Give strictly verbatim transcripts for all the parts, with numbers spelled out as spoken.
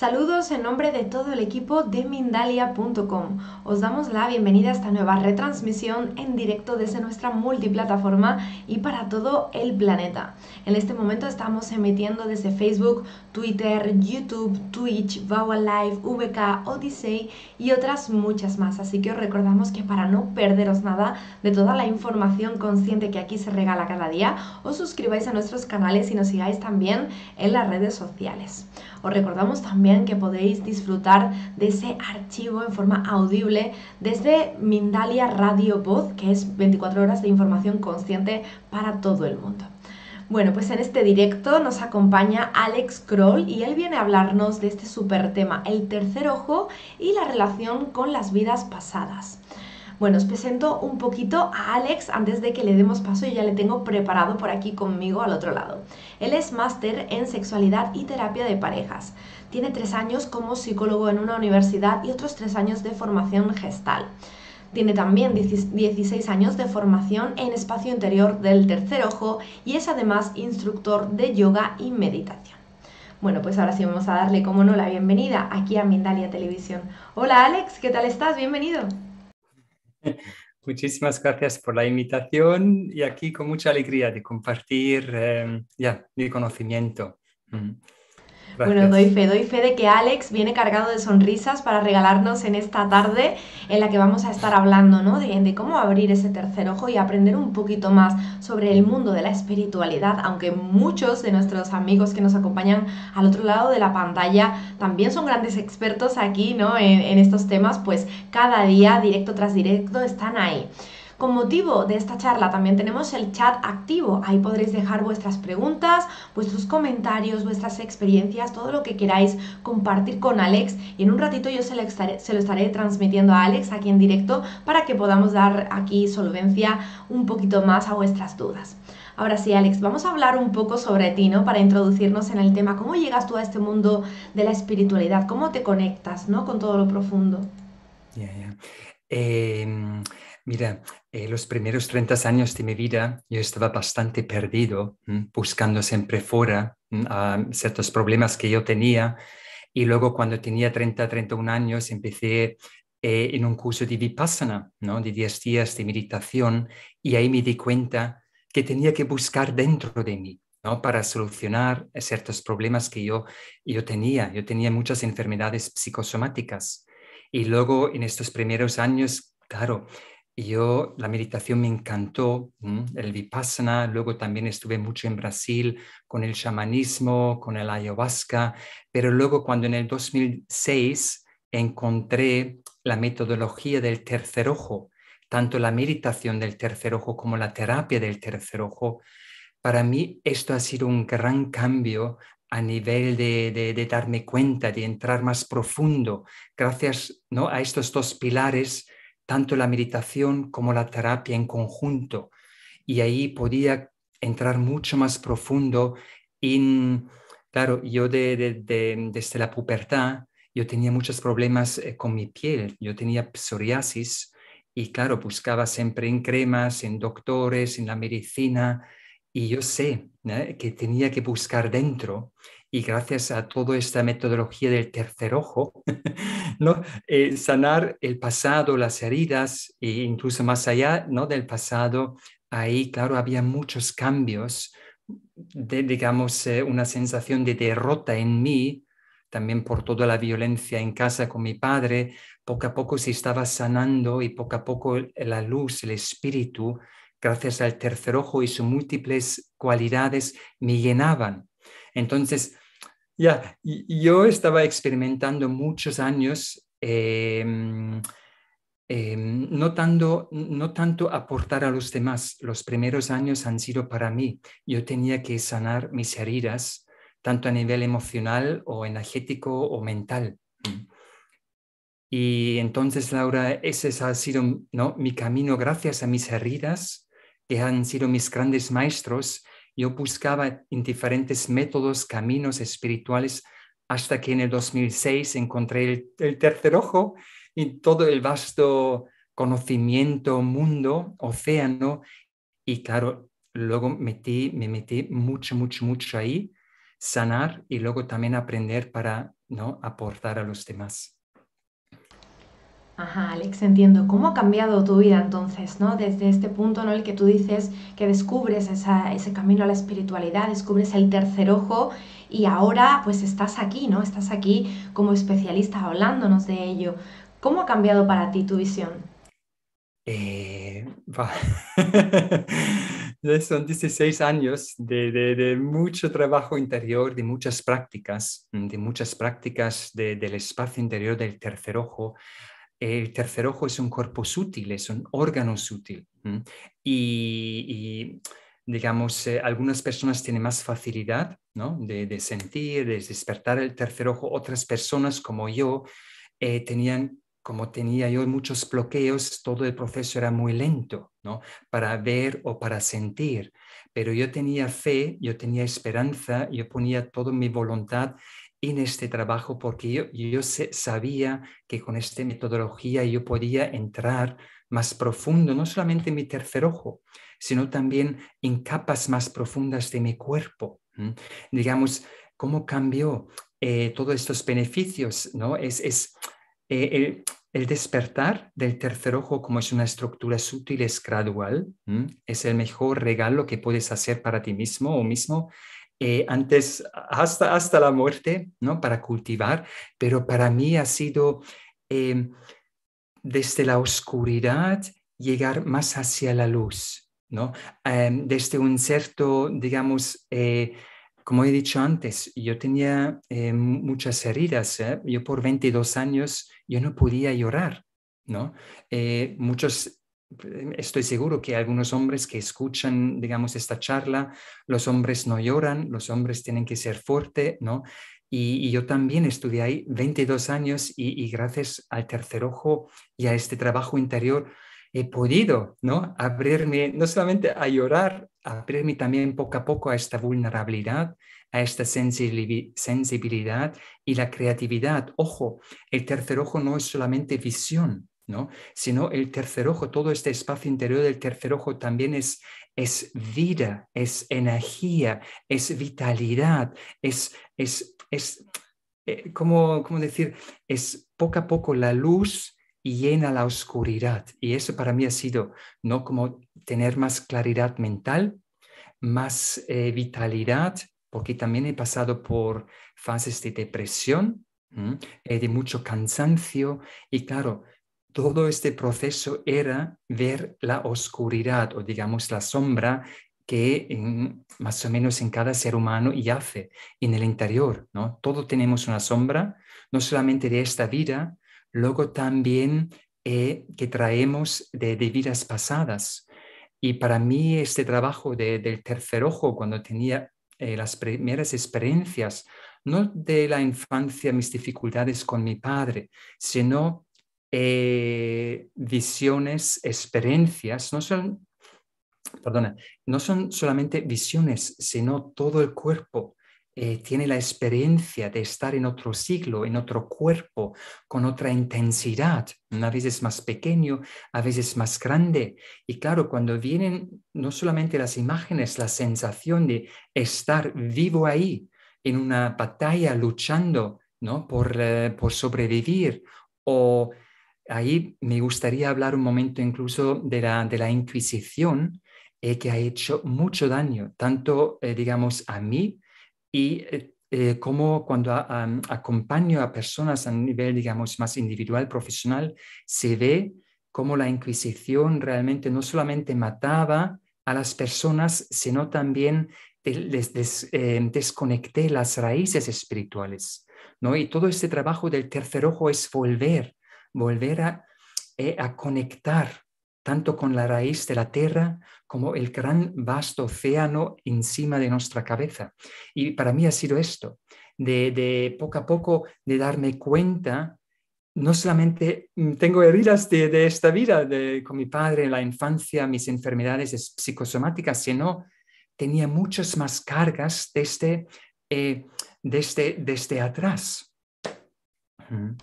Saludos en nombre de todo el equipo de Mindalia punto com. Os damos la bienvenida a esta nueva retransmisión en directo desde nuestra multiplataforma y para todo el planeta. En este momento estamos emitiendo desde Facebook, Twitter, YouTube, Twitch, Vaua Live, V K, Odyssey y otras muchas más. Así que os recordamos que para no perderos nada de toda la información consciente que aquí se regala cada día, os suscribáis a nuestros canales y nos sigáis también en las redes sociales. Os recordamos también que podéis disfrutar de ese archivo en forma audible desde Mindalia Radio Voz, que es veinticuatro horas de información consciente para todo el mundo. Bueno, pues en este directo nos acompaña Alex Kroll y él viene a hablarnos de este súper tema, el tercer ojo y la relación con las vidas pasadas. Bueno, os presento un poquito a Alex antes de que le demos paso y ya le tengo preparado por aquí conmigo al otro lado. Él es máster en sexualidad y terapia de parejas. Tiene tres años como psicólogo en una universidad y otros tres años de formación Gestalt. Tiene también dieciséis años de formación en Espacio Interior del Tercer Ojo y es además instructor de yoga y meditación. Bueno, pues ahora sí vamos a darle, como no, la bienvenida aquí a Mindalia Televisión. Hola Alex, ¿qué tal estás? Bienvenido. Muchísimas gracias por la invitación y aquí con mucha alegría de compartir eh, ya mi conocimiento. Mm. Bueno, doy fe, doy fe de que Alex viene cargado de sonrisas para regalarnos en esta tarde en la que vamos a estar hablando, ¿no? de, de cómo abrir ese tercer ojo y aprender un poquito más sobre el mundo de la espiritualidad, aunque muchos de nuestros amigos que nos acompañan al otro lado de la pantalla también son grandes expertos aquí, ¿no? en, en estos temas, pues cada día, directo tras directo, están ahí. Con motivo de esta charla también tenemos el chat activo, ahí podréis dejar vuestras preguntas, vuestros comentarios, vuestras experiencias, todo lo que queráis compartir con Alex y en un ratito yo se lo estaré, se lo estaré transmitiendo a Alex aquí en directo para que podamos dar aquí solvencia un poquito más a vuestras dudas. Ahora sí, Alex, vamos a hablar un poco sobre ti, ¿no? Para introducirnos en el tema, ¿cómo llegas tú a este mundo de la espiritualidad? ¿Cómo te conectas, ¿no? con todo lo profundo? Yeah, yeah. Eh... Mira, eh, los primeros treinta años de mi vida yo estaba bastante perdido, ¿m? buscando siempre fuera ¿m? a ciertos problemas que yo tenía. Y luego cuando tenía treinta, treinta y un años empecé eh, en un curso de Vipassana, ¿no? de diez días de meditación, y ahí me di cuenta que tenía que buscar dentro de mí, ¿no? para solucionar ciertos problemas que yo, yo tenía. Yo tenía muchas enfermedades psicosomáticas. Y luego en estos primeros años, claro, yo, la meditación me encantó, ¿m? el Vipassana, luego también estuve mucho en Brasil con el chamanismo, con el ayahuasca, pero luego cuando en el dos mil seis encontré la metodología del tercer ojo, tanto la meditación del tercer ojo como la terapia del tercer ojo, para mí esto ha sido un gran cambio a nivel de, de, de darme cuenta, de entrar más profundo, gracias, ¿no? a estos dos pilares, tanto la meditación como la terapia en conjunto. Y ahí podía entrar mucho más profundo. En, claro, yo de, de, de, desde la pubertad, yo tenía muchos problemas con mi piel. Yo tenía psoriasis y, claro, buscaba siempre en cremas, en doctores, en la medicina. Y yo sé, ¿eh? que tenía que buscar dentro. Y gracias a toda esta metodología del tercer ojo, ¿no? eh, sanar el pasado, las heridas, e incluso más allá, ¿no? del pasado, ahí, claro, había muchos cambios, de, digamos, eh, una sensación de derrota en mí, también por toda la violencia en casa con mi padre. Poco a poco se estaba sanando y poco a poco la luz, el espíritu, gracias al tercer ojo y sus múltiples cualidades, me llenaban. Entonces, ya, yeah, yo estaba experimentando muchos años, eh, eh, no, tanto, no tanto aportar a los demás. Los primeros años han sido para mí. Yo tenía que sanar mis heridas, tanto a nivel emocional o energético o mental. Y entonces, Laura, ese ha sido, ¿no? mi camino gracias a mis heridas, que han sido mis grandes maestros. Yo buscaba en diferentes métodos, caminos espirituales, hasta que en el dos mil seis encontré el, el tercer ojo y todo el vasto conocimiento, mundo, océano. Y claro, luego metí, me metí mucho, mucho, mucho ahí. sanar y luego también aprender para, ¿no?, aportar a los demás. Ajá, Alex, entiendo. ¿Cómo ha cambiado tu vida entonces, ¿no? Desde este punto, ¿no?, el que tú dices que descubres esa, ese camino a la espiritualidad, descubres el tercer ojo y ahora pues estás aquí, ¿no? Estás aquí como especialista hablándonos de ello. ¿Cómo ha cambiado para ti tu visión? Eh, bah. Son dieciséis años de, de, de mucho trabajo interior, de muchas prácticas, de muchas prácticas de, del espacio interior del tercer ojo. El tercer ojo es un cuerpo sutil, es un órgano sutil. Y, y digamos, eh, algunas personas tienen más facilidad, ¿no?, de, de sentir, de despertar el tercer ojo. Otras personas, como yo, eh, tenían, como tenía yo muchos bloqueos, todo el proceso era muy lento, ¿no?, para ver o para sentir. Pero yo tenía fe, yo tenía esperanza, yo ponía toda mi voluntad en este trabajo porque yo, yo sabía que con esta metodología yo podía entrar más profundo, no solamente en mi tercer ojo, sino también en capas más profundas de mi cuerpo. ¿Mm? Digamos, ¿cómo cambió eh, todos estos beneficios? ¿No? Es, es eh, el, el despertar del tercer ojo, como es una estructura sutil, es gradual. ¿Mm? Es el mejor regalo que puedes hacer para ti mismo o mismo. Eh, antes, hasta, hasta la muerte, ¿no?, para cultivar, pero para mí ha sido eh, desde la oscuridad llegar más hacia la luz, ¿no? Eh, desde un cierto, digamos, eh, como he dicho antes, yo tenía eh, muchas heridas, ¿eh? Yo por veintidós años yo no podía llorar, ¿no? Eh, muchos... Estoy seguro que algunos hombres que escuchan, digamos, esta charla, los hombres no lloran, los hombres tienen que ser fuertes, ¿no? Y, y yo también estudié ahí veintidós años y, y gracias al tercer ojo y a este trabajo interior he podido, ¿no?, abrirme, no solamente a llorar, abrirme también poco a poco a esta vulnerabilidad, a esta sensibilidad y la creatividad. Ojo, el tercer ojo no es solamente visión, ¿no?, sino el tercer ojo, todo este espacio interior del tercer ojo también es, es vida, es energía, es vitalidad, es, es, es eh, ¿cómo, cómo decir? Es poco a poco la luz y llena la oscuridad. Y eso para mí ha sido, ¿no?, como tener más claridad mental, más eh, vitalidad, porque también he pasado por fases de depresión, eh, de mucho cansancio y claro, todo este proceso era ver la oscuridad o, digamos, la sombra que en, más o menos en cada ser humano yace en el interior, ¿no? Todos tenemos una sombra, no solamente de esta vida, luego también eh, que traemos de, de vidas pasadas. Y para mí este trabajo de, del tercer ojo, cuando tenía eh, las primeras experiencias, no de la infancia, mis dificultades con mi padre, sino... Eh, visiones, experiencias, no son, perdona, no son solamente visiones, sino todo el cuerpo eh, tiene la experiencia de estar en otro siglo, en otro cuerpo, con otra intensidad, a veces más pequeño, a veces más grande. Y claro, cuando vienen no solamente las imágenes, la sensación de estar vivo ahí, en una batalla, luchando, ¿no?, por, eh, por sobrevivir o... Ahí me gustaría hablar un momento incluso de la, de la Inquisición, eh, que ha hecho mucho daño, tanto, eh, digamos, a mí y eh, como cuando a, a, acompaño a personas a nivel, digamos, más individual, profesional, se ve cómo la Inquisición realmente no solamente mataba a las personas, sino también les, les eh, desconecté las raíces espirituales, ¿no? Y todo este trabajo del tercer ojo es volver. Volver a, eh, a conectar tanto con la raíz de la tierra como el gran vasto océano encima de nuestra cabeza. Y para mí ha sido esto, de, de poco a poco de darme cuenta, no solamente tengo heridas de, de esta vida, de, con mi padre en la infancia, mis enfermedades psicosomáticas, sino tenía muchas más cargas desde, eh, desde, desde atrás. Mm.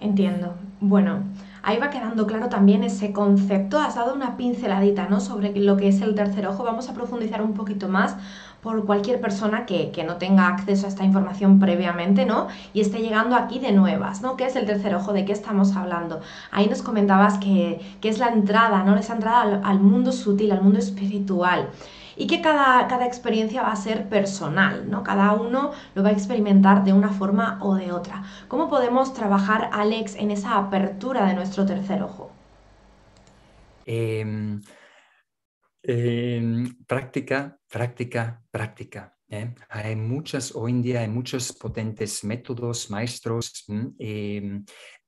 Entiendo. Bueno, ahí va quedando claro también ese concepto. Has dado una pinceladita, ¿no?, sobre lo que es el tercer ojo. Vamos a profundizar un poquito más por cualquier persona que, que no tenga acceso a esta información previamente, ¿no? Y esté llegando aquí de nuevas, ¿no? ¿Qué es el tercer ojo? ¿De qué estamos hablando? Ahí nos comentabas que, que es la entrada, ¿no? Esa entrada al, al mundo sutil, al mundo espiritual. Y que cada, cada experiencia va a ser personal, ¿no? Cada uno lo va a experimentar de una forma o de otra. ¿Cómo podemos trabajar, Alex, en esa apertura de nuestro tercer ojo? Eh, eh, práctica, práctica, práctica. ¿eh? Hay muchas, hoy en día hay muchos potentes métodos, maestros. Eh,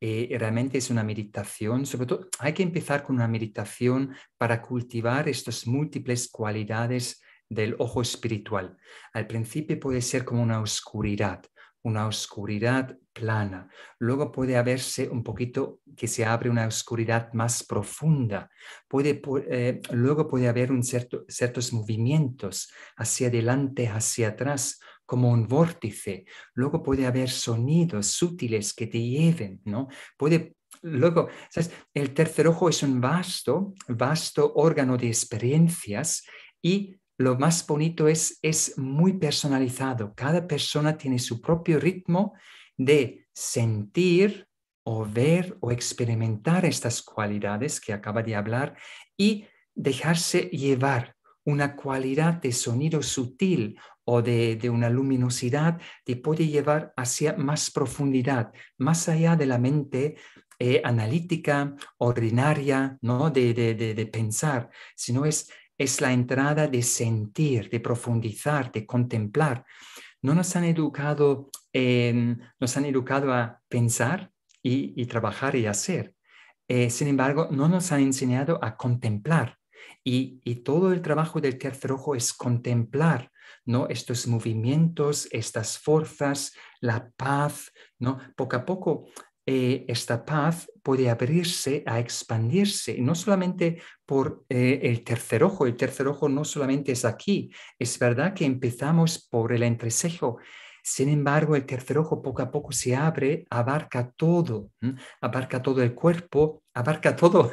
eh, realmente es una meditación, sobre todo hay que empezar con una meditación para cultivar estas múltiples cualidades del ojo espiritual. Al principio puede ser como una oscuridad, una oscuridad plana. Luego puede haberse un poquito que se abre una oscuridad más profunda. Puede, eh, luego puede haber un cierto, ciertos movimientos hacia adelante, hacia atrás, como un vórtice. Luego puede haber sonidos sutiles que te lleven, ¿no? Puede, luego, ¿sabes? El tercer ojo es un vasto, vasto órgano de experiencias y lo más bonito es, es muy personalizado. Cada persona tiene su propio ritmo de sentir o ver o experimentar estas cualidades que acaba de hablar y dejarse llevar una cualidad de sonido sutil o de, de una luminosidad que puede llevar hacia más profundidad, más allá de la mente eh, analítica, ordinaria, ¿no? de, de, de, de pensar, sino es... Es la entrada de sentir, de profundizar, de contemplar. No nos han educado, eh, nos han educado a pensar y, y trabajar y hacer. Eh, sin embargo, no nos han enseñado a contemplar. Y, y todo el trabajo del tercer ojo es contemplar, ¿no? Estos movimientos, estas fuerzas, la paz, ¿no? Poco a poco... esta paz puede abrirse a expandirse, y no solamente por eh, el tercer ojo. El tercer ojo no solamente es aquí. Es verdad que empezamos por el entrecejo. Sin embargo, el tercer ojo poco a poco se abre, abarca todo, ¿eh? abarca todo el cuerpo, abarca todo,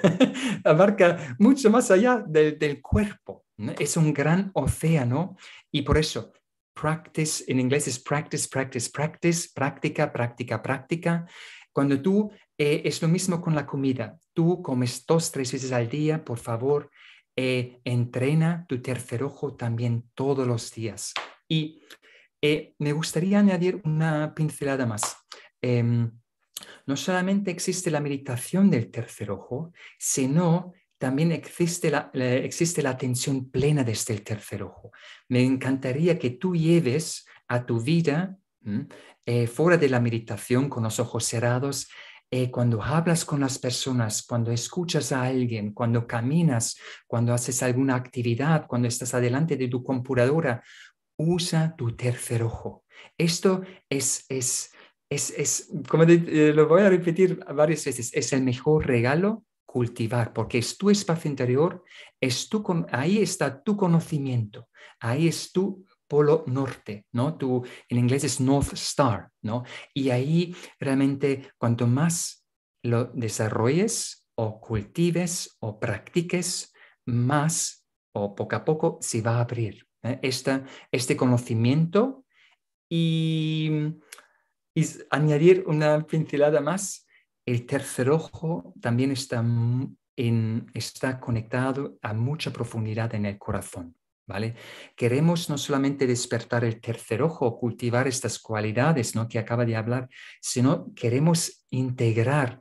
abarca mucho más allá del, del cuerpo, ¿eh? Es un gran océano y por eso practice, en inglés es practice, practice, practice, práctica, práctica, práctica. Cuando tú, eh, es lo mismo con la comida, tú comes dos, tres veces al día, por favor, eh, entrena tu tercer ojo también todos los días. Y eh, me gustaría añadir una pincelada más. Eh, no solamente existe la meditación del tercer ojo, sino también existe la, la, existe la atención plena desde el tercer ojo. Me encantaría que tú lleves a tu vida Eh, fuera de la meditación, con los ojos cerrados, eh, cuando hablas con las personas, cuando escuchas a alguien, cuando caminas, cuando haces alguna actividad, cuando estás adelante de tu computadora, usa tu tercer ojo. Esto es, es, es, es como de, eh, lo voy a repetir varias veces, es el mejor regalo cultivar, porque es tu espacio interior, es tu con, ahí está tu conocimiento, ahí es tu polo norte, ¿no? Tú, en inglés es North Star, ¿no? Y ahí realmente cuanto más lo desarrolles o cultives o practiques, más o poco a poco se va a abrir, ¿eh? Esta, este conocimiento y, y añadir una pincelada más. El tercer ojo también está, en, está conectado a mucha profundidad en el corazón, ¿vale? Queremos no solamente despertar el tercer ojo, cultivar estas cualidades, ¿no? que acaba de hablar, sino queremos integrar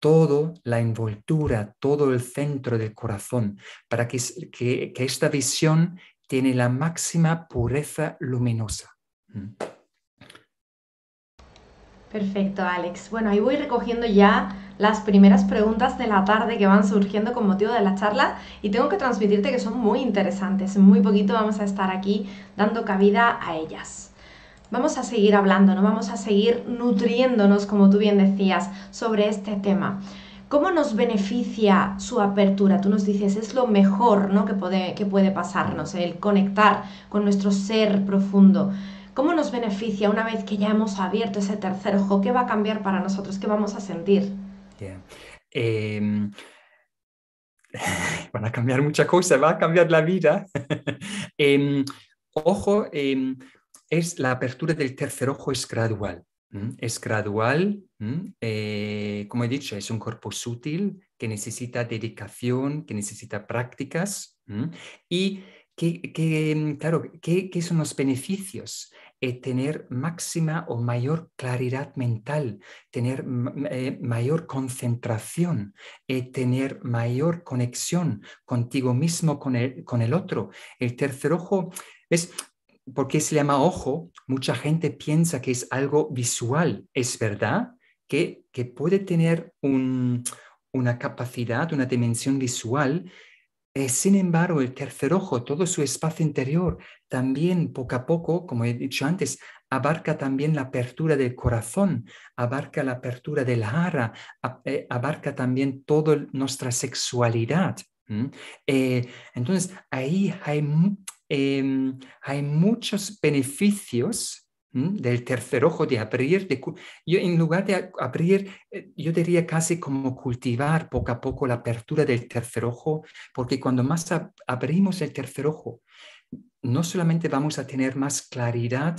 toda la envoltura, todo el centro del corazón, para que, que, que esta visión tiene la máxima pureza luminosa. Perfecto, Alex. Bueno, ahí voy recogiendo ya las primeras preguntas de la tarde que van surgiendo con motivo de la charla y tengo que transmitirte que son muy interesantes. En muy poquito vamos a estar aquí dando cabida a ellas. Vamos a seguir hablando, ¿no? Vamos a seguir nutriéndonos, como tú bien decías, sobre este tema. ¿Cómo nos beneficia su apertura? Tú nos dices, es lo mejor, ¿no? que puede, que puede pasarnos, el conectar con nuestro ser profundo. ¿Cómo nos beneficia una vez que ya hemos abierto ese tercer ojo? ¿Qué va a cambiar para nosotros? ¿Qué vamos a sentir? Yeah. Eh, van a cambiar muchas cosas, va a cambiar la vida. eh, ojo, eh, es la apertura del tercer ojo es gradual. Es gradual, eh, como he dicho, es un cuerpo sutil que necesita dedicación, que necesita prácticas. ¿m? Y que, que, claro, ¿qué que son los beneficios? Eh, tener máxima o mayor claridad mental, tener eh, mayor concentración, eh, tener mayor conexión contigo mismo, con el, con el otro. El tercer ojo es... ¿Por qué se llama ojo? Mucha gente piensa que es algo visual. Es verdad que, que puede tener un, una capacidad, una dimensión visual. Eh, sin embargo, el tercer ojo, todo su espacio interior, también poco a poco, como he dicho antes, abarca también la apertura del corazón, abarca la apertura del hara, abarca también toda nuestra sexualidad. ¿Mm? Eh, entonces, ahí hay... Eh, hay muchos beneficios ¿m? del tercer ojo, de abrir, de, yo, en lugar de abrir, yo diría casi como cultivar poco a poco la apertura del tercer ojo, porque cuando más ab- abrimos el tercer ojo, no solamente vamos a tener más claridad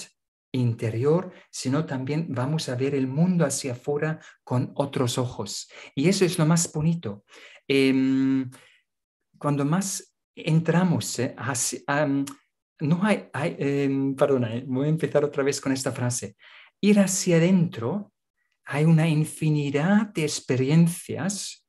interior, sino también vamos a ver el mundo hacia afuera con otros ojos. Y eso es lo más bonito. Eh, cuando más... entramos, eh, hacia, um, no hay, hay eh, perdona, eh, voy a empezar otra vez con esta frase. Ir hacia adentro, hay una infinidad de experiencias,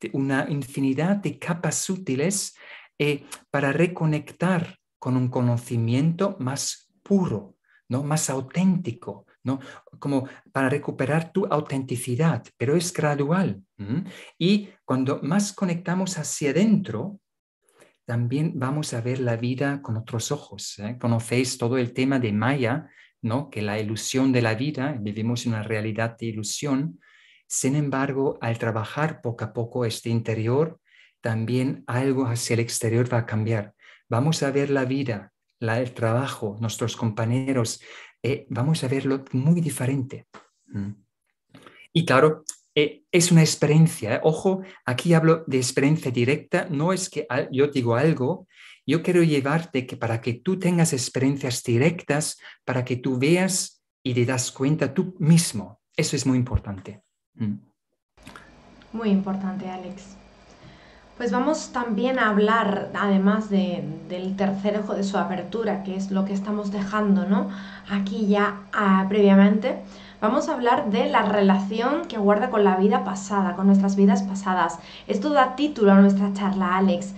de una infinidad de capas útiles eh, para reconectar con un conocimiento más puro, ¿no? Más auténtico, ¿no? Como para recuperar tu autenticidad, pero es gradual. ¿Mm? Y cuando más conectamos hacia adentro, también vamos a ver la vida con otros ojos. ¿eh? Conocéis todo el tema de Maya, ¿no? Que la ilusión de la vida, vivimos en una realidad de ilusión. Sin embargo, al trabajar poco a poco este interior, también algo hacia el exterior va a cambiar. Vamos a ver la vida, la, el trabajo, nuestros compañeros, eh, vamos a verlo muy diferente. ¿Mm? Y claro, Eh, es una experiencia. Ojo, aquí hablo de experiencia directa, no es que yo digo algo, yo quiero llevarte que para que tú tengas experiencias directas, para que tú veas y te das cuenta tú mismo. Eso es muy importante. Mm. Muy importante, Alex. Pues vamos también a hablar, además de, del tercer ojo, de su apertura, que es lo que estamos dejando, ¿no? Aquí ya ah, previamente. Vamos a hablar de la relación que guarda con la vida pasada, con nuestras vidas pasadas. Esto da título a nuestra charla, Alex.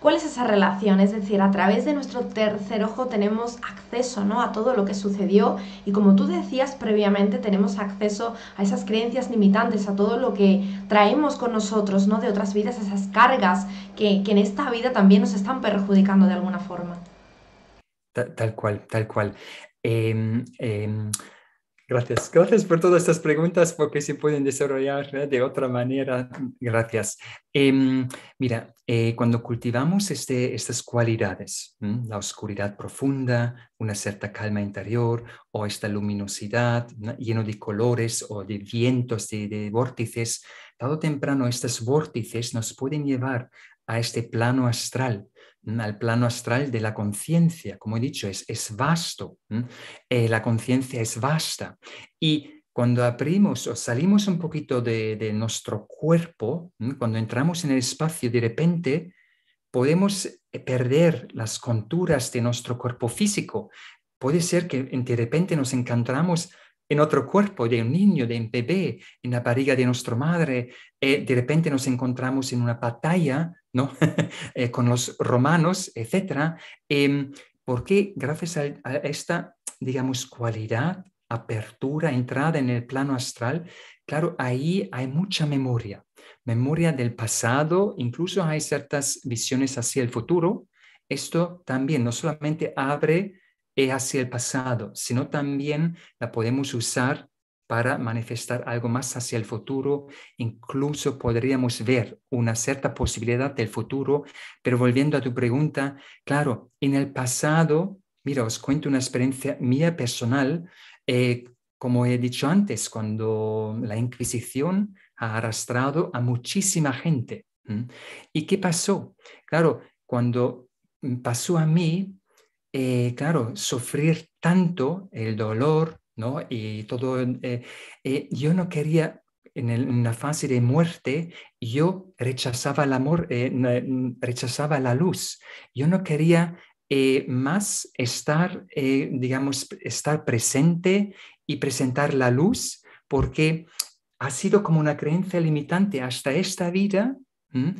¿Cuál es esa relación? Es decir, a través de nuestro tercer ojo tenemos acceso, ¿no?, a todo lo que sucedió y, como tú decías previamente, tenemos acceso a esas creencias limitantes, a todo lo que traemos con nosotros, ¿no?, de otras vidas, esas cargas que, que en esta vida también nos están perjudicando de alguna forma. Tal, tal cual, tal cual. Eh, eh... Gracias, gracias por todas estas preguntas porque se pueden desarrollar ¿eh? de otra manera. Gracias. Eh, mira, eh, cuando cultivamos este, estas cualidades, ¿m? la oscuridad profunda, una cierta calma interior o esta luminosidad, ¿no?, lleno de colores o de vientos, de, de vórtices, tarde o temprano estos vórtices nos pueden llevar a este plano astral, al plano astral de la conciencia. Como he dicho, es, es vasto, eh, la conciencia es vasta. Y cuando abrimos o salimos un poquito de, de nuestro cuerpo, ¿m? cuando entramos en el espacio, de repente podemos perder las conturas de nuestro cuerpo físico. Puede ser que de repente nos encontramos en otro cuerpo, de un niño, de un bebé, en la barriga de nuestra madre. Eh, de repente nos encontramos en una batalla, ¿no? eh, con los romanos, etcétera. Eh, porque gracias a, a esta, digamos, cualidad, apertura, entrada en el plano astral, claro, ahí hay mucha memoria. Memoria del pasado, incluso hay ciertas visiones hacia el futuro. Esto también no solamente abre hacia el pasado, sino también la podemos usar para manifestar algo más hacia el futuro. Incluso podríamos ver una cierta posibilidad del futuro. Pero volviendo a tu pregunta, claro, en el pasado, mira, os cuento una experiencia mía personal. Eh, como he dicho antes, cuando la Inquisición ha arrastrado a muchísima gente. ¿Y qué pasó? Claro, cuando pasó a mí, eh, claro, sufrir tanto el dolor, ¿no? Y todo, eh, eh, yo no quería, en, el, en la fase de muerte, yo rechazaba el amor, eh, rechazaba la luz. Yo no quería eh, más estar, eh, digamos, estar presente y presentar la luz, porque ha sido como una creencia limitante hasta esta vida. ¿Mm?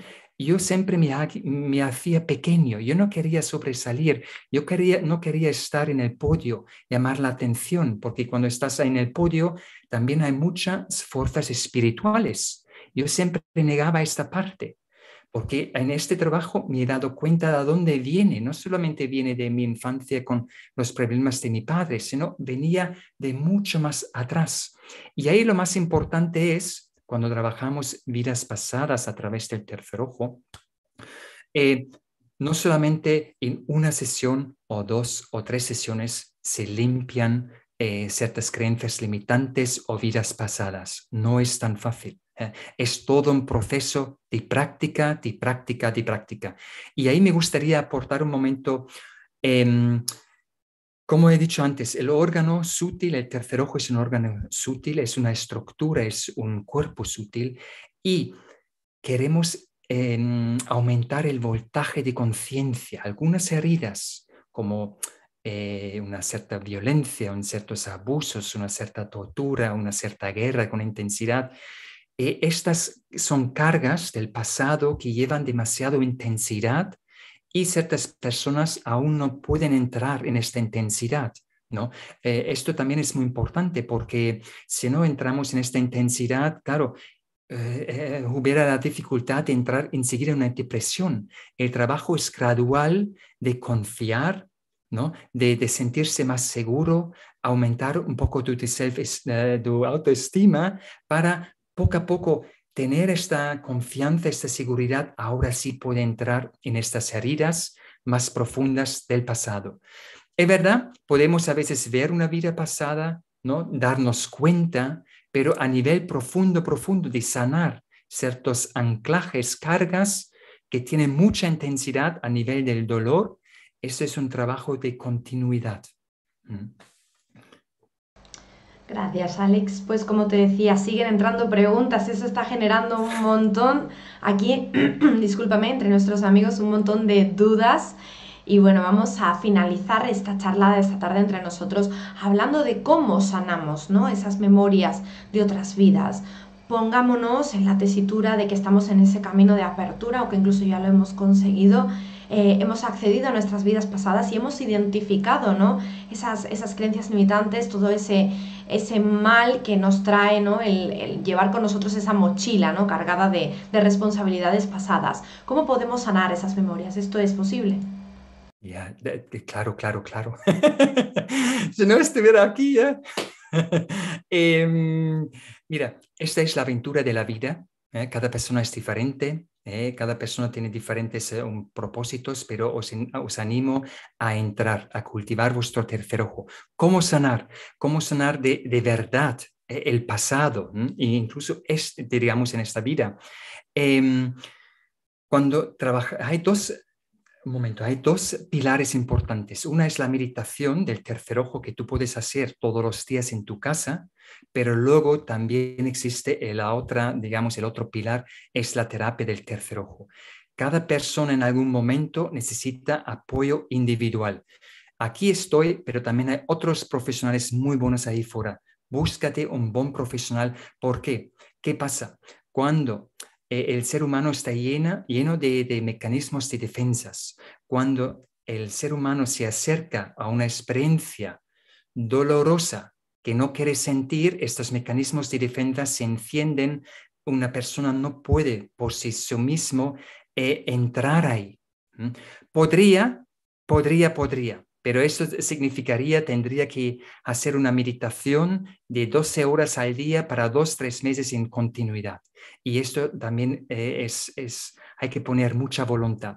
Yo siempre me, ha, me hacía pequeño, yo no quería sobresalir, yo quería, no quería estar en el podio, llamar la atención, porque cuando estás en el podio también hay muchas fuerzas espirituales. Yo siempre negaba esta parte, porque en este trabajo me he dado cuenta de dónde viene, no solamente viene de mi infancia con los problemas de mi padre, sino venía de mucho más atrás. Y ahí lo más importante es, cuando trabajamos vidas pasadas a través del tercer ojo, eh, no solamente en una sesión o dos o tres sesiones se limpian eh, ciertas creencias limitantes o vidas pasadas. No es tan fácil. Eh. Es todo un proceso de práctica, de práctica, de práctica. Y ahí me gustaría aportar un momento. Eh, Como he dicho antes, el órgano sutil, el tercer ojo es un órgano sutil, es una estructura, es un cuerpo sutil, y queremos eh, aumentar el voltaje de conciencia. Algunas heridas, como eh, una cierta violencia, un ciertos abusos, una cierta tortura, una cierta guerra con intensidad, eh, estas son cargas del pasado que llevan demasiada intensidad. Y ciertas personas aún no pueden entrar en esta intensidad, ¿no? Eh, esto también es muy importante, porque si no entramos en esta intensidad, claro, eh, eh, hubiera la dificultad de entrar enseguida en una depresión. El trabajo es gradual, de confiar, ¿no? De, de sentirse más seguro, aumentar un poco tu, tu autoestima para poco a poco tener esta confianza, esta seguridad. Ahora sí puede entrar en estas heridas más profundas del pasado. Es verdad, podemos a veces ver una vida pasada, ¿no? Darnos cuenta, pero a nivel profundo, profundo, de sanar ciertos anclajes, cargas que tienen mucha intensidad a nivel del dolor, eso es un trabajo de continuidad. Mm. Gracias, Alex. Pues como te decía, siguen entrando preguntas, eso está generando un montón aquí, discúlpame, entre nuestros amigos, un montón de dudas. Y bueno, vamos a finalizar esta charla de esta tarde entre nosotros hablando de cómo sanamos, ¿no? Esas memorias de otras vidas. Pongámonos en la tesitura de que estamos en ese camino de apertura, o que incluso ya lo hemos conseguido. Eh, hemos accedido a nuestras vidas pasadas y hemos identificado, ¿no? esas, esas creencias limitantes, todo ese, ese mal que nos trae, ¿no? el, el llevar con nosotros esa mochila, ¿no? Cargada de, de responsabilidades pasadas. ¿Cómo podemos sanar esas memorias? ¿Esto es posible? Yeah, de, de, claro, claro, claro. Si no estuviera aquí, ¿eh? eh, mira, esta es la aventura de la vida, ¿eh? Cada persona es diferente. Eh, cada persona tiene diferentes eh, un, propósitos, pero os, os animo a entrar, a cultivar vuestro tercer ojo. ¿Cómo sanar? ¿Cómo sanar de, de verdad eh, el pasado? ¿Mm? E incluso, este, digamos, en esta vida. Eh, cuando trabaja, hay dos, un momento, hay dos pilares importantes. Una es la meditación del tercer ojo, que tú puedes hacer todos los días en tu casa. Pero luego también existe la otra, digamos, el otro pilar es la terapia del tercer ojo. Cada persona en algún momento necesita apoyo individual. Aquí estoy, pero también hay otros profesionales muy buenos ahí fuera. Búscate un buen profesional. ¿Por qué? ¿Qué pasa? Cuando eh, el ser humano está llena, lleno de, de mecanismos de defensas, cuando el ser humano se acerca a una experiencia dolorosa, que no quiere sentir, estos mecanismos de defensa se encienden. Una persona no puede por sí mismo eh, entrar ahí. ¿Mm? Podría, podría, podría, pero eso significaría, tendría que hacer una meditación de doce horas al día para dos, tres meses en continuidad. Y esto también eh, es, es, hay que poner mucha voluntad.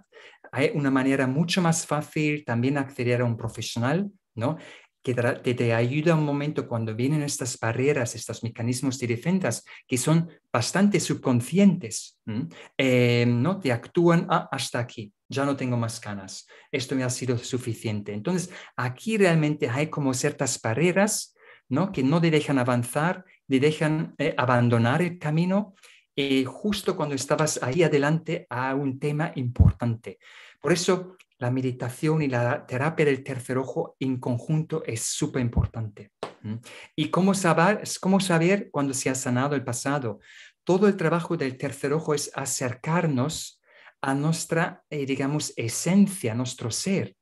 Hay una manera mucho más fácil también acceder a un profesional, ¿no? que te, te ayuda un momento cuando vienen estas barreras, estos mecanismos de defensas que son bastante subconscientes, eh, ¿no? Te actúan ah, hasta aquí, ya no tengo más ganas, esto me ha sido suficiente. Entonces, aquí realmente hay como ciertas barreras, ¿no? Que no te dejan avanzar, te dejan eh, abandonar el camino eh, justo cuando estabas ahí adelante a un tema importante. Por eso, la meditación y la terapia del tercer ojo en conjunto es súper importante. ¿Y cómo saber, cómo saber cuando se ha sanado el pasado? Todo el trabajo del tercer ojo es acercarnos a nuestra, eh, digamos, esencia, nuestro ser.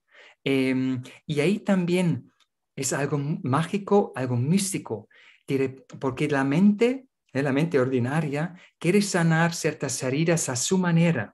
Eh, y ahí también es algo mágico, algo místico, porque la mente, eh, la mente ordinaria, quiere sanar ciertas heridas a su manera.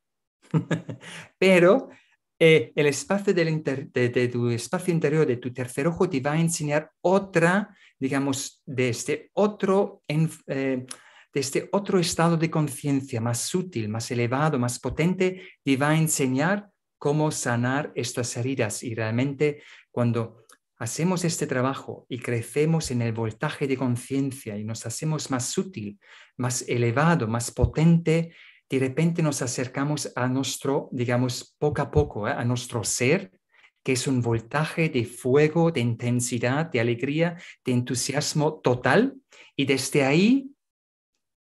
Pero... Eh, el espacio del inter, de, de tu espacio interior, de tu tercer ojo, te va a enseñar otra, digamos, de este otro, en, eh, de este otro estado de conciencia más sutil, más elevado, más potente, te va a enseñar cómo sanar estas heridas. Y realmente cuando hacemos este trabajo y crecemos en el voltaje de conciencia y nos hacemos más sutil, más elevado, más potente, de repente nos acercamos a nuestro, digamos, poco a poco, ¿eh? a nuestro ser, que es un voltaje de fuego, de intensidad, de alegría, de entusiasmo total. Y desde ahí,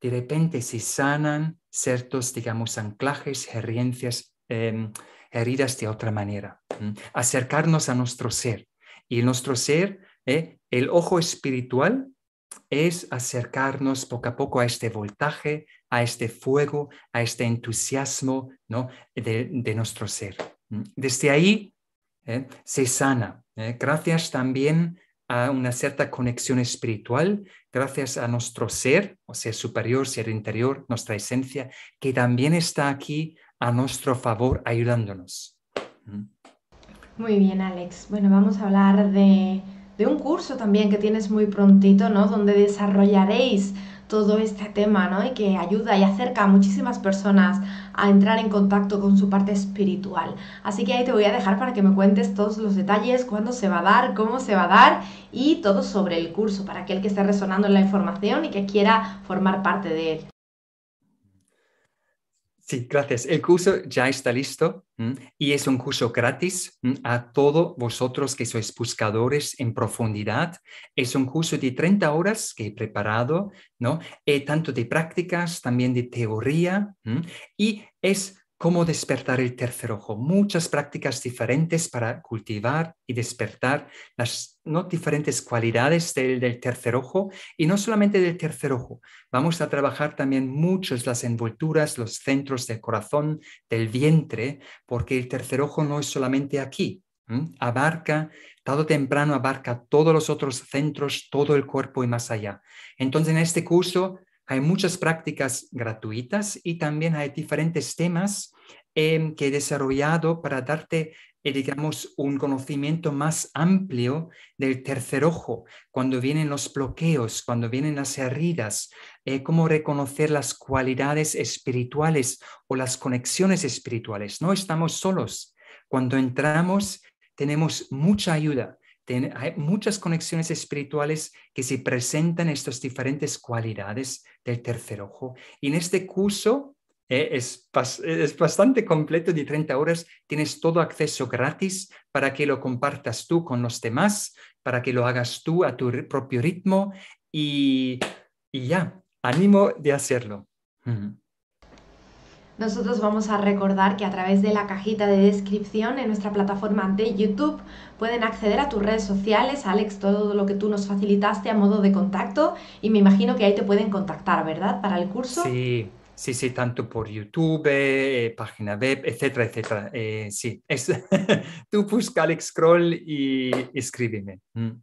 de repente se sanan ciertos, digamos, anclajes, herencias, eh, heridas de otra manera. ¿eh? Acercarnos a nuestro ser. Y nuestro ser, ¿eh? el ojo espiritual, es acercarnos poco a poco a este voltaje, a este fuego, a este entusiasmo, ¿no? de, de nuestro ser. Desde ahí eh, se sana, eh, gracias también a una cierta conexión espiritual, gracias a nuestro ser, o ser superior, ser interior, nuestra esencia, que también está aquí a nuestro favor ayudándonos. Muy bien, Alex. Bueno, vamos a hablar de... de un curso también que tienes muy prontito, ¿no? Donde desarrollaréis todo este tema, ¿no? Y que ayuda y acerca a muchísimas personas a entrar en contacto con su parte espiritual. Así que ahí te voy a dejar para que me cuentes todos los detalles, cuándo se va a dar, cómo se va a dar y todo sobre el curso, para aquel que esté resonando en la información y que quiera formar parte de él. Sí, gracias. El curso ya está listo ¿m? y es un curso gratis ¿m? a todos vosotros que sois buscadores en profundidad. Es un curso de treinta horas que he preparado, ¿no? Eh, tanto de prácticas, también de teoría, ¿m? y es cómo despertar el tercer ojo. Muchas prácticas diferentes para cultivar y despertar las ¿no? diferentes cualidades del, del tercer ojo. Y no solamente del tercer ojo, vamos a trabajar también muchas las envolturas, los centros del corazón, del vientre, porque el tercer ojo no es solamente aquí. ¿eh? Abarca, tarde o temprano, abarca todos los otros centros, todo el cuerpo y más allá. Entonces, en este curso... hay muchas prácticas gratuitas y también hay diferentes temas eh, que he desarrollado para darte, eh, digamos, un conocimiento más amplio del tercer ojo, cuando vienen los bloqueos, cuando vienen las heridas, eh, cómo reconocer las cualidades espirituales o las conexiones espirituales. No estamos solos. Cuando entramos, tenemos mucha ayuda. Ten, hay muchas conexiones espirituales que se presentan estas diferentes cualidades del tercer ojo. Y en este curso eh, es, es bastante completo, de treinta horas, tienes todo acceso gratis para que lo compartas tú con los demás, para que lo hagas tú a tu propio ritmo y, y ya, ánimo de hacerlo. Mm-hmm. Nosotros vamos a recordar que a través de la cajita de descripción en nuestra plataforma de YouTube pueden acceder a tus redes sociales, Alex, todo lo que tú nos facilitaste a modo de contacto, y me imagino que ahí te pueden contactar, ¿verdad? Para el curso. Sí, sí, sí, tanto por YouTube, eh, página web, etcétera, etcétera. Eh, sí, es, tú busca Alex Kroll y escríbeme. Mm.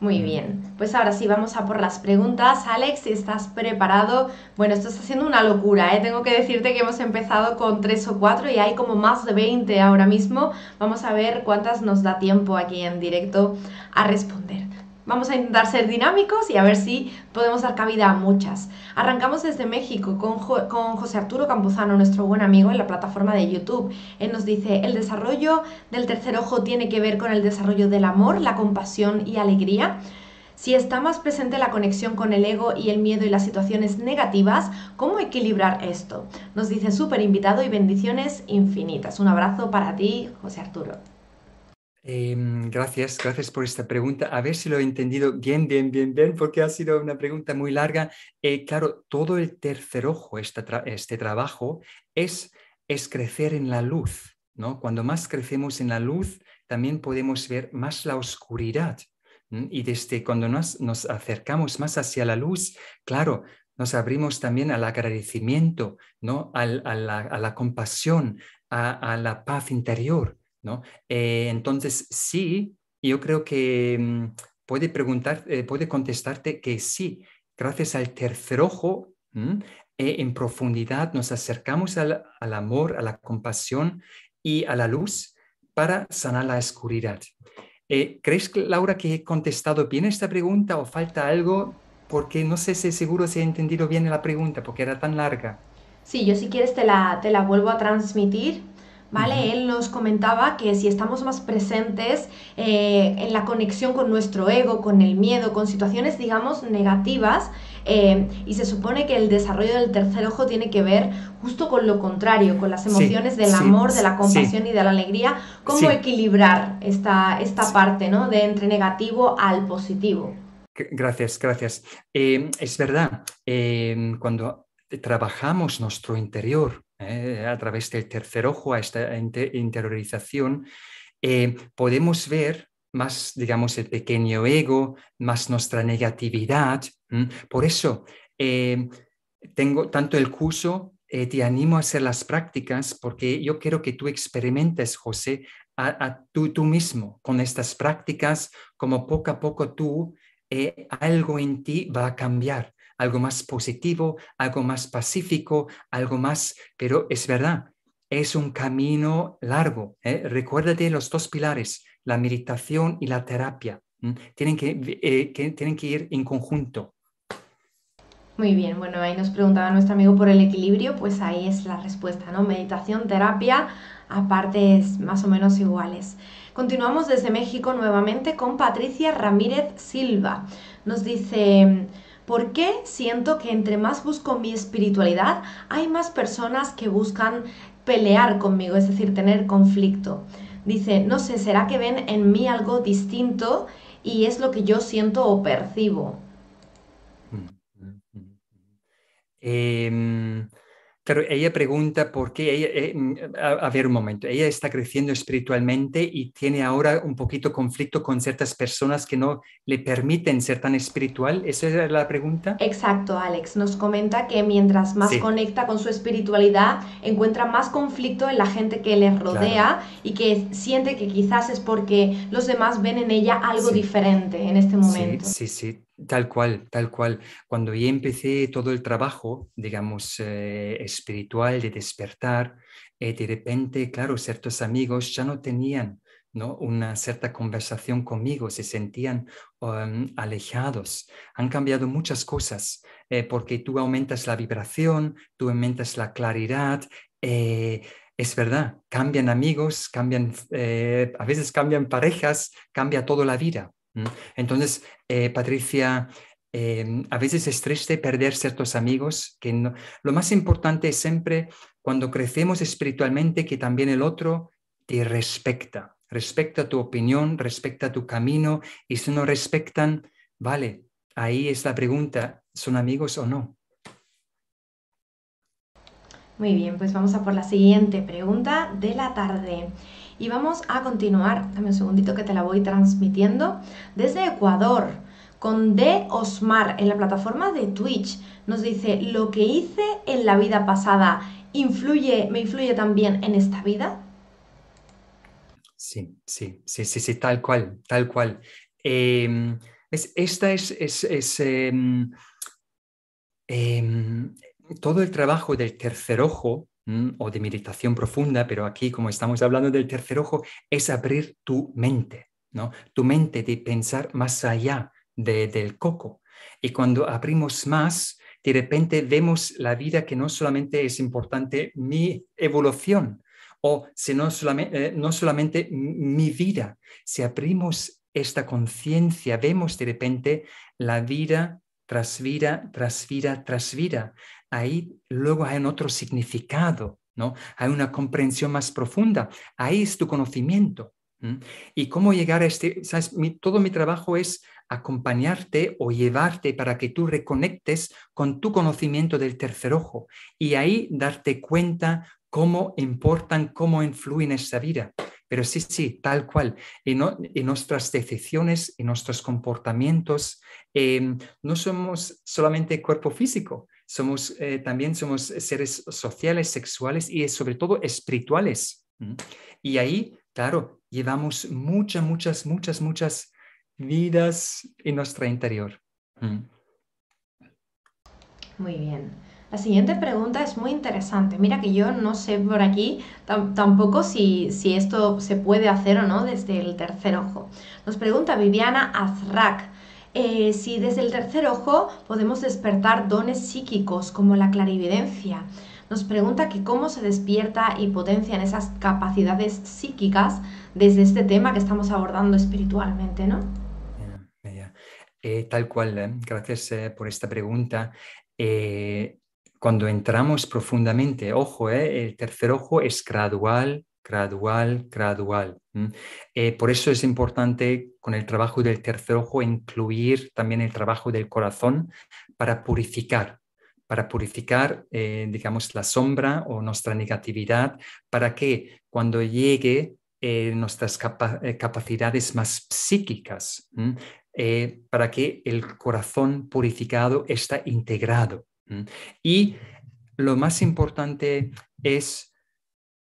Muy bien, pues ahora sí vamos a por las preguntas. Alex, ¿estás preparado? Bueno, esto está siendo una locura, ¿eh? Tengo que decirte que hemos empezado con tres o cuatro y hay como más de veinte ahora mismo. Vamos a ver cuántas nos da tiempo aquí en directo a responder. Vamos a intentar ser dinámicos y a ver si podemos dar cabida a muchas. Arrancamos desde México con, jo con José Arturo Campuzano, nuestro buen amigo en la plataforma de YouTube. Él nos dice, el desarrollo del tercer ojo tiene que ver con el desarrollo del amor, la compasión y alegría. Si está más presente la conexión con el ego y el miedo y las situaciones negativas, ¿cómo equilibrar esto? Nos dice súper invitado y bendiciones infinitas. Un abrazo para ti, José Arturo. Eh, gracias, gracias por esta pregunta. A ver si lo he entendido bien, bien, bien, bien, porque ha sido una pregunta muy larga. Eh, claro, todo el tercer ojo, este, tra este trabajo, es, es crecer en la luz, ¿no? Cuando más crecemos en la luz, también podemos ver más la oscuridad. ¿Mm? Y desde cuando nos, nos acercamos más hacia la luz, claro, nos abrimos también al agradecimiento, ¿no? al, a, la, a la compasión, a, a la paz interior, ¿no? Eh, entonces sí, yo creo que mmm, puede preguntar, eh, puede contestarte que sí, gracias al tercer ojo, eh, en profundidad nos acercamos al, al amor, a la compasión y a la luz para sanar la oscuridad. Eh, ¿Crees, Laura, que he contestado bien esta pregunta o falta algo? Porque no sé si seguro si he entendido bien la pregunta, porque era tan larga. Sí, yo si quieres te la, te la vuelvo a transmitir. ¿Vale? Él nos comentaba que si estamos más presentes eh, en la conexión con nuestro ego, con el miedo, con situaciones, digamos, negativas, eh, y se supone que el desarrollo del tercer ojo tiene que ver justo con lo contrario, con las emociones sí, del sí, amor, de la compasión sí, y de la alegría, cómo sí. equilibrar esta, esta sí. parte, ¿no? De entre negativo al positivo. Gracias, gracias. Eh, es verdad, eh, cuando trabajamos nuestro interior, Eh, a través del tercer ojo, a esta inter interiorización, eh, podemos ver más, digamos, el pequeño ego, más nuestra negatividad. ¿Mm? Por eso, eh, tengo tanto el curso, eh, te animo a hacer las prácticas, porque yo quiero que tú experimentes, José, a, a tú, tú mismo, con estas prácticas, como poco a poco tú, eh, algo en ti va a cambiar. Algo más positivo, algo más pacífico, algo más... Pero es verdad, es un camino largo. ¿eh? Recuérdate los dos pilares, la meditación y la terapia. ¿Mm? Tienen que, eh, que, tienen que ir en conjunto. Muy bien, bueno, ahí nos preguntaba nuestro amigo por el equilibrio, pues ahí es la respuesta, ¿no? Meditación, terapia, a partes más o menos iguales. Continuamos desde México nuevamente con Patricia Ramírez Silva. Nos dice... ¿Por qué siento que entre más busco mi espiritualidad, hay más personas que buscan pelear conmigo, es decir, tener conflicto? Dice, no sé, ¿será que ven en mí algo distinto y es lo que yo siento o percibo? Eh, claro, ella pregunta por qué, ella, eh, a, a ver un momento, ella está creciendo espiritualmente y tiene ahora un poquito conflicto con ciertas personas que no le permiten ser tan espiritual, ¿esa es la pregunta? Exacto, Alex, nos comenta que mientras más sí. conecta con su espiritualidad, encuentra más conflicto en la gente que le rodea claro. y que siente que quizás es porque los demás ven en ella algo sí. diferente en este momento. Sí, sí, sí. Tal cual, tal cual. Cuando yo empecé todo el trabajo, digamos, eh, espiritual de despertar, eh, de repente, claro, ciertos amigos ya no tenían, ¿no? una cierta conversación conmigo, se sentían um, alejados. Han cambiado muchas cosas, eh, porque tú aumentas la vibración, tú aumentas la claridad, eh, es verdad, cambian amigos, cambian, eh, a veces cambian parejas, cambia toda la vida. Entonces, eh, Patricia, eh, a veces es triste perder ciertos amigos. Que no... Lo más importante es siempre, cuando crecemos espiritualmente, que también el otro te respecta. Respecta tu opinión, respecta tu camino. Y si no respetan, vale, ahí es la pregunta, ¿son amigos o no? Muy bien, pues vamos a por la siguiente pregunta de la tarde. Y vamos a continuar, dame un segundito que te la voy transmitiendo, desde Ecuador, con D. Osmar, en la plataforma de Twitch. Nos dice, ¿lo que hice en la vida pasada influye, me influye también en esta vida? Sí, sí, sí, sí, sí tal cual, tal cual. Eh, es, esta es... es, es eh, eh, todo el trabajo del tercer ojo, o de meditación profunda, pero aquí como estamos hablando del tercer ojo, es abrir tu mente, ¿no? Tu mente de pensar más allá de, del coco. Y cuando abrimos más, de repente vemos la vida que no solamente es importante mi evolución, o sino solamente, eh, no solamente mi vida. Si abrimos esta conciencia, vemos de repente la vida tras vida, tras vida, tras vida. Ahí luego hay un otro significado, ¿no? Hay una comprensión más profunda. Ahí es tu conocimiento. ¿Mm? Y cómo llegar a este... ¿sabes? Mi, todo mi trabajo es acompañarte o llevarte para que tú reconectes con tu conocimiento del tercer ojo y ahí darte cuenta cómo importan, cómo influyen esta vida. Pero sí, sí, tal cual. Y, no, y nuestras decisiones y nuestros comportamientos eh, no somos solamente cuerpo físico, somos, eh, también somos seres sociales, sexuales y sobre todo espirituales. Y ahí, claro, llevamos muchas, muchas, muchas, muchas vidas en nuestro interior. Muy bien. La siguiente pregunta es muy interesante. Mira que yo no sé por aquí tampoco si, si esto se puede hacer o no desde el tercer ojo. Nos pregunta Viviana Azrak eh, si desde el tercer ojo podemos despertar dones psíquicos como la clarividencia. Nos pregunta que cómo se despierta y potencian esas capacidades psíquicas desde este tema que estamos abordando espiritualmente, ¿no? Yeah, yeah. Eh, tal cual, eh. Gracias eh, por esta pregunta. Eh... Cuando entramos profundamente, ojo, eh, el tercer ojo es gradual, gradual, gradual. Eh, por eso es importante con el trabajo del tercer ojo incluir también el trabajo del corazón para purificar, para purificar, eh, digamos, la sombra o nuestra negatividad, para que cuando llegue eh, nuestras capa- capacidades más psíquicas, eh, para que el corazón purificado está integrado. Y lo más importante es,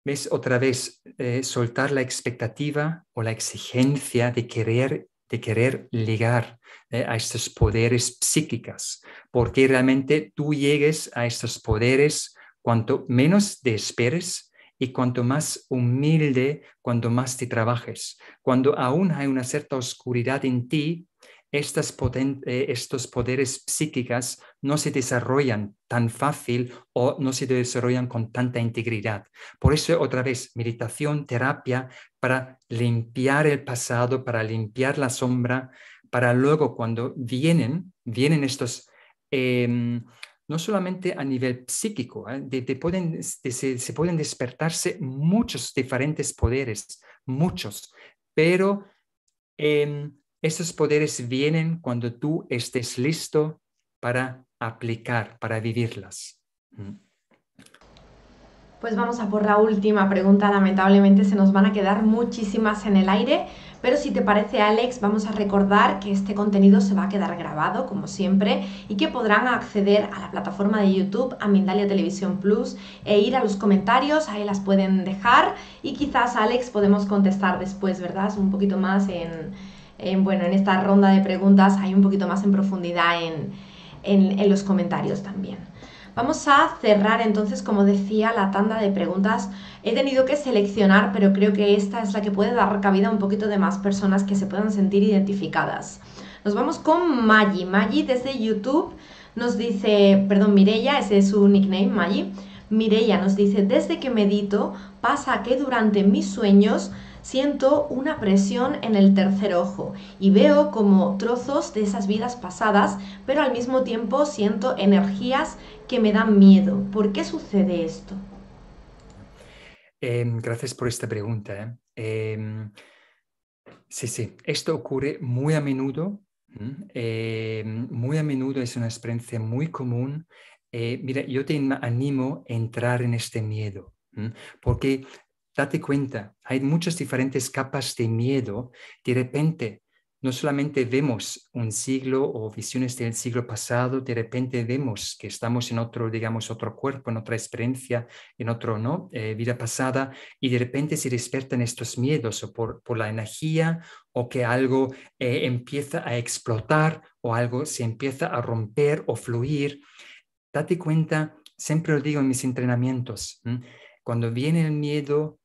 es otra vez, eh, soltar la expectativa o la exigencia de querer, de querer llegar eh, a estos poderes psíquicos, porque realmente tú llegues a estos poderes cuanto menos te esperes y cuanto más humilde, cuanto más te trabajes. Cuando aún hay una cierta oscuridad en ti, Estas poten- eh, estos poderes psíquicos no se desarrollan tan fácil o no se desarrollan con tanta integridad. Por eso, otra vez, meditación, terapia, para limpiar el pasado, para limpiar la sombra, para luego cuando vienen, vienen estos, eh, no solamente a nivel psíquico, eh, de, de pueden, de, se, se pueden despertarse muchos diferentes poderes, muchos, pero... Eh, Estos poderes vienen cuando tú estés listo para aplicar, para vivirlas. Pues vamos a por la última pregunta. Lamentablemente se nos van a quedar muchísimas en el aire, pero si te parece, Alex, vamos a recordar que este contenido se va a quedar grabado, como siempre, y que podrán acceder a la plataforma de YouTube, a Mindalia Televisión Plus, e ir a los comentarios, ahí las pueden dejar, y quizás, Alex, podemos contestar después, ¿verdad? Un poquito más en... En, bueno, en esta ronda de preguntas hay un poquito más en profundidad en, en, en los comentarios también. Vamos a cerrar entonces, como decía, la tanda de preguntas. He tenido que seleccionar, pero creo que esta es la que puede dar cabida a un poquito de más personas que se puedan sentir identificadas. Nos vamos con Maggi. Maggi desde YouTube nos dice, perdón, Mireia, ese es su nickname, Maggi. Mireia nos dice, desde que medito pasa que durante mis sueños siento una presión en el tercer ojo y veo como trozos de esas vidas pasadas, pero al mismo tiempo siento energías que me dan miedo. ¿Por qué sucede esto? Eh, gracias por esta pregunta. ¿eh? Eh, sí, sí, esto ocurre muy a menudo. Eh, muy a menudo es una experiencia muy común. Eh, mira, yo te animo a entrar en este miedo, ¿eh? porque... Date cuenta, hay muchas diferentes capas de miedo. De repente, no solamente vemos un siglo o visiones del siglo pasado, de repente vemos que estamos en otro, digamos, otro cuerpo, en otra experiencia, en otra ¿no? eh, vida pasada, y de repente se despiertan estos miedos o por, por la energía o que algo eh, empieza a explotar o algo se empieza a romper o fluir. Date cuenta, siempre lo digo en mis entrenamientos, ¿eh? cuando viene el miedo,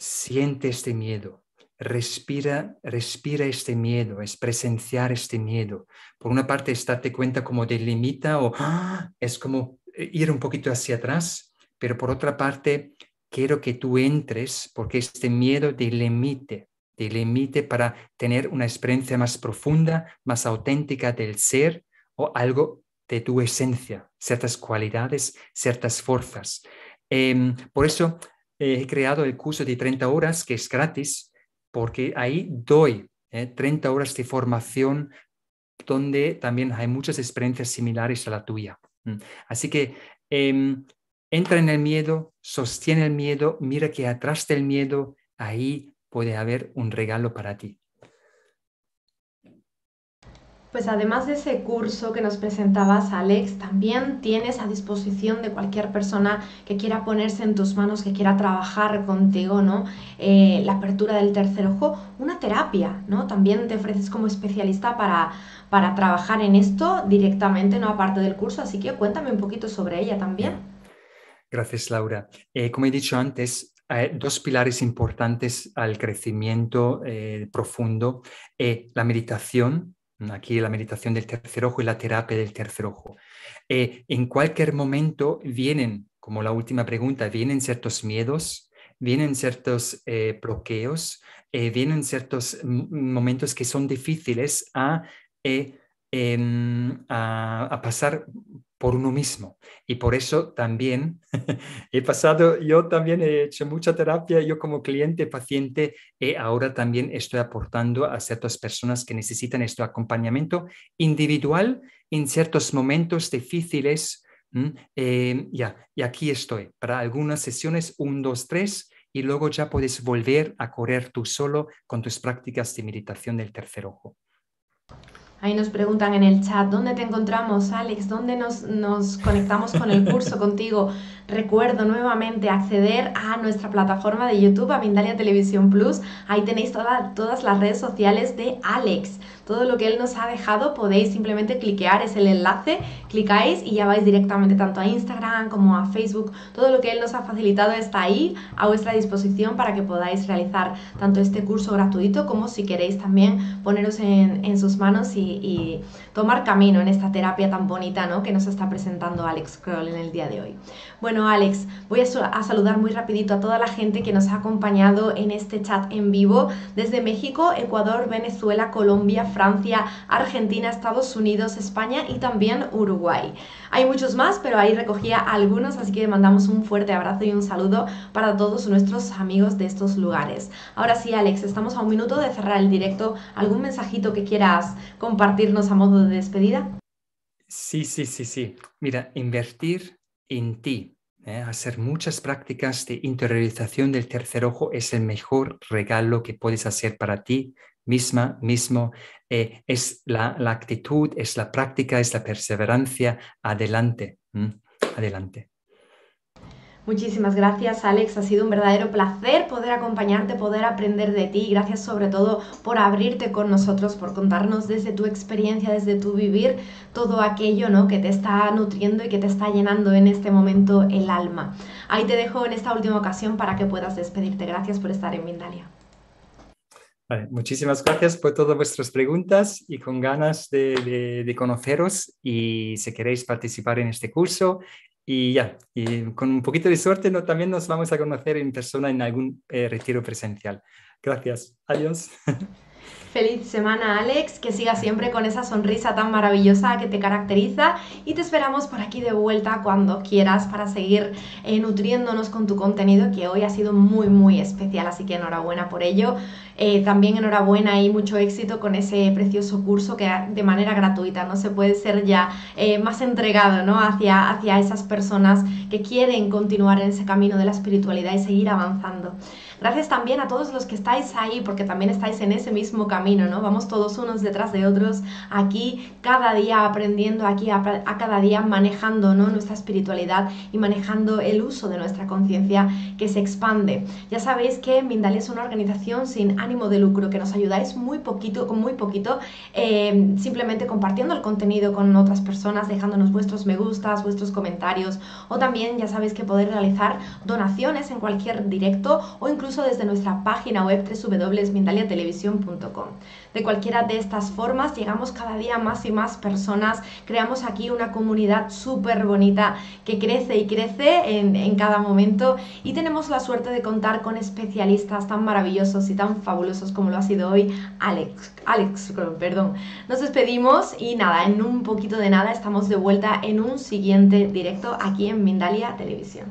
siente este miedo. Respira, respira este miedo, es presenciar este miedo. Por una parte es darte cuenta como delimita o ¡ah! Es como ir un poquito hacia atrás, pero por otra parte quiero que tú entres porque este miedo delimite, delimite para tener una experiencia más profunda, más auténtica del ser o algo de tu esencia, ciertas cualidades, ciertas fuerzas. Eh, por eso eh, he creado el curso de treinta horas que es gratis, porque ahí doy eh, treinta horas de formación donde también hay muchas experiencias similares a la tuya. Así que eh, entra en el miedo, sostiene el miedo, mira que atrás del miedo ahí puede haber un regalo para ti. Pues además de ese curso que nos presentabas, Alex, también tienes a disposición de cualquier persona que quiera ponerse en tus manos, que quiera trabajar contigo, ¿no? Eh, la apertura del tercer ojo, una terapia, ¿no? También te ofreces como especialista para, para trabajar en esto directamente, ¿no? Aparte del curso, así que cuéntame un poquito sobre ella también. Gracias, Laura. Eh, como he dicho antes, Eh, dos pilares importantes al crecimiento eh, profundo, eh, la meditación, aquí la meditación del tercer ojo y la terapia del tercer ojo. Eh, en cualquier momento vienen, como la última pregunta, vienen ciertos miedos, vienen ciertos eh, bloqueos, eh, vienen ciertos momentos que son difíciles a, eh, eh, a, a pasar por uno mismo. Y por eso también he pasado, yo también he hecho mucha terapia, yo como cliente, paciente, y ahora también estoy aportando a ciertas personas que necesitan este acompañamiento individual en ciertos momentos difíciles. Eh, ya, y aquí estoy, para algunas sesiones, un, dos, tres, y luego ya puedes volver a correr tú solo con tus prácticas de meditación del tercer ojo. Ahí nos preguntan en el chat, ¿dónde te encontramos, Alex? ¿Dónde nos, nos conectamos con el curso contigo? Recuerdo nuevamente acceder a nuestra plataforma de YouTube, a Mindalia Televisión Plus. Ahí tenéis toda, todas las redes sociales de Alex. Todo lo que él nos ha dejado podéis simplemente cliquear, es el enlace, clicáis y ya vais directamente tanto a Instagram como a Facebook. Todo lo que él nos ha facilitado está ahí a vuestra disposición para que podáis realizar tanto este curso gratuito como si queréis también poneros en, en sus manos y y tomar camino en esta terapia tan bonita, ¿no?, que nos está presentando Alex Kroll en el día de hoy. Bueno, Alex, voy a, a saludar muy rapidito a toda la gente que nos ha acompañado en este chat en vivo desde México, Ecuador, Venezuela, Colombia, Francia, Argentina, Estados Unidos, España y también Uruguay. Hay muchos más, pero ahí recogía algunos, así que mandamos un fuerte abrazo y un saludo para todos nuestros amigos de estos lugares. Ahora sí, Alex, estamos a un minuto de cerrar el directo. ¿Algún mensajito que quieras compartir? ¿Compartirnos a modo de despedida? Sí, sí, sí, sí. Mira, invertir en ti, ¿eh? hacer muchas prácticas de interiorización del tercer ojo es el mejor regalo que puedes hacer para ti misma, mismo. Eh, es la, la actitud, es la práctica, es la perseverancia. Adelante, ¿eh? adelante. Muchísimas gracias, Alex. Ha sido un verdadero placer poder acompañarte, poder aprender de ti. Gracias sobre todo por abrirte con nosotros, por contarnos desde tu experiencia, desde tu vivir, todo aquello, ¿no?, que te está nutriendo y que te está llenando en este momento el alma. Ahí te dejo en esta última ocasión para que puedas despedirte. Gracias por estar en Mindalia. Vale, muchísimas gracias por todas vuestras preguntas y con ganas de, de, de conoceros, y si queréis participar en este curso. Y ya, y con un poquito de suerte no, también nos vamos a conocer en persona en algún eh, retiro presencial. Gracias. Adiós. Feliz semana, Alex, que sigas siempre con esa sonrisa tan maravillosa que te caracteriza, y te esperamos por aquí de vuelta cuando quieras para seguir eh, nutriéndonos con tu contenido, que hoy ha sido muy muy especial, así que enhorabuena por ello. Eh, también enhorabuena y mucho éxito con ese precioso curso que de manera gratuita no se puede ser ya eh, más entregado, ¿no?, hacia, hacia esas personas que quieren continuar en ese camino de la espiritualidad y seguir avanzando. Gracias también a todos los que estáis ahí, porque también estáis en ese mismo camino, ¿no? Vamos todos unos detrás de otros aquí, cada día aprendiendo, aquí a, a cada día manejando, ¿no?, nuestra espiritualidad y manejando el uso de nuestra conciencia que se expande. Ya sabéis que Mindalia es una organización sin ánimo de lucro, que nos ayudáis muy poquito, con muy poquito, eh, simplemente compartiendo el contenido con otras personas, dejándonos vuestros me gustas, vuestros comentarios, o también ya sabéis que podéis realizar donaciones en cualquier directo o incluso incluso desde nuestra página web doble u doble u doble u punto mindalia televisión punto com. De cualquiera de estas formas llegamos cada día más y más personas, creamos aquí una comunidad súper bonita que crece y crece en, en cada momento, y tenemos la suerte de contar con especialistas tan maravillosos y tan fabulosos como lo ha sido hoy Alex, Alex Kroll, perdón. Nos despedimos y nada, en un poquito de nada estamos de vuelta en un siguiente directo aquí en Mindalia Televisión.